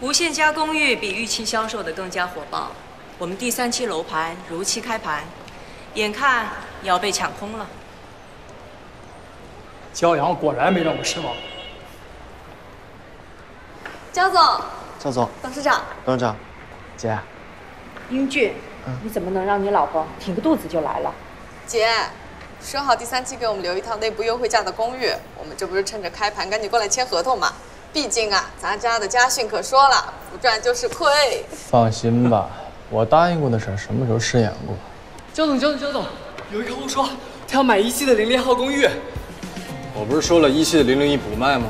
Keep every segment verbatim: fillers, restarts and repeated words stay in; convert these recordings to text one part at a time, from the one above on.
无限家公寓比预期销售的更加火爆，我们第三期楼盘如期开盘，眼看也要被抢空了。骄阳果然没让我失望。焦总，焦总，董事长，董事长，姐，英俊，嗯、你怎么能让你老婆挺个肚子就来了？姐。 说好第三期给我们留一套内部优惠价的公寓，我们这不是趁着开盘赶紧过来签合同嘛？毕竟啊，咱家的家训可说了，不赚就是亏。放心吧，我答应过的事儿什么时候食言过？焦总，焦总，焦总，有一客户说他要买一系的零零号公寓，我不是说了一系的零零一不卖吗？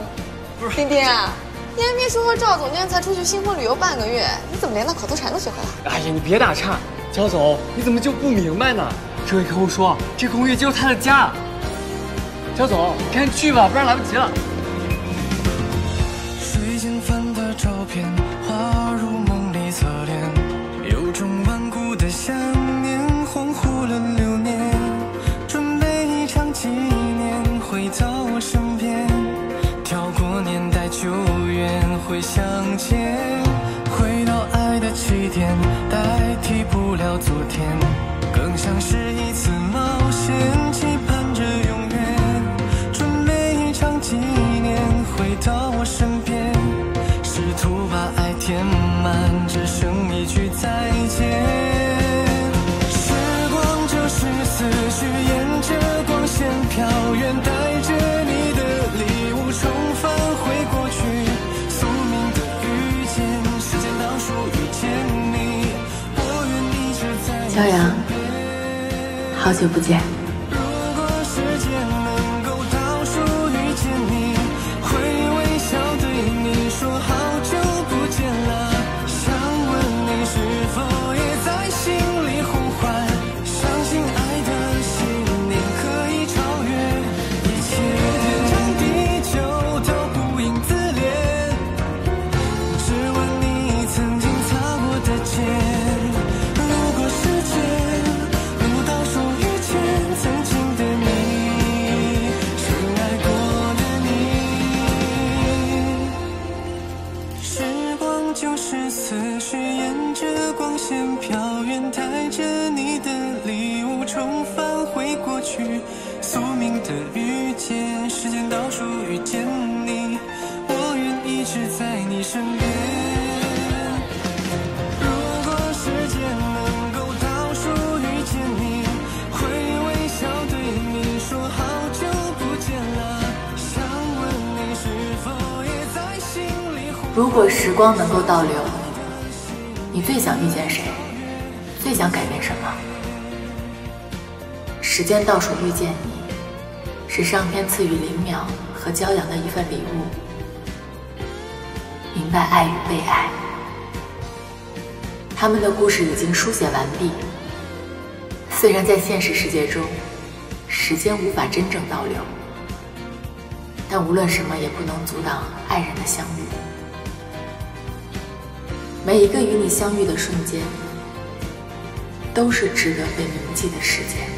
不是，丁丁啊，你还别说说赵总监才出去新婚旅游半个月，你怎么连那口头禅都学会了？哎呀，你别打岔，焦总，你怎么就不明白呢？ 这位客户说，这公寓就是他的家。焦总，赶紧去吧，不然来不及了。水晶帆的照片，滑入梦里侧脸，有种顽固的想念，恍惚了流年。准备一场纪念，回到我身边，跳过年代久远，会相见，回到爱的起点，代替不了昨天。 更像是一次冒险，期盼着永远。准备一场纪念，回到我身边，试图把爱填满，只剩一句再见。时光就是死去，沿着光线飘远，带着你的礼物重返回过去。宿命的遇见，时间倒数遇见你，我愿一直在。骄阳。 好久不见。如果时间能够倒数遇见你，会微笑对你说好久不见了。想问你是否也在心里呼唤？相信爱的信念可以超越一切，天长地久都不应自怜。只问你曾经擦过的肩。 宿命的遇见，时间倒数遇见你，我愿一直在你身边。如果时间能够倒数遇见你，会微笑对你说好久不见了。想问你是否也在心里？如果时光能够倒流，你最想遇见谁？最想改变什么？ 时间倒数遇见你，是上天赐予林淼和骄阳的一份礼物。明白爱与被爱，他们的故事已经书写完毕。虽然在现实世界中，时间无法真正倒流，但无论什么也不能阻挡爱人的相遇。每一个与你相遇的瞬间，都是值得被铭记的时间。